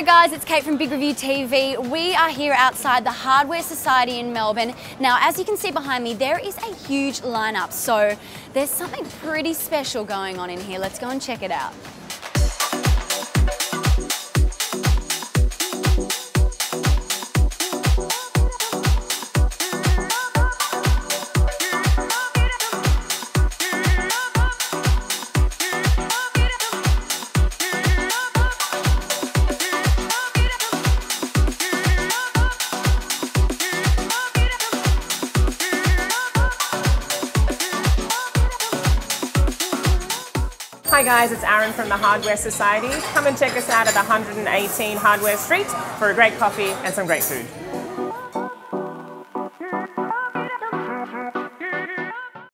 Hi guys, it's Kate from Big Review TV. We are here outside the Hardware Societe in Melbourne. Now, as you can see behind me, there is a huge lineup, so there's something pretty special going on in here. Let's go and check it out. Hi guys, it's Aaron from the Hardware Society. Come and check us out at 118 Hardware Street for a great coffee and some great food.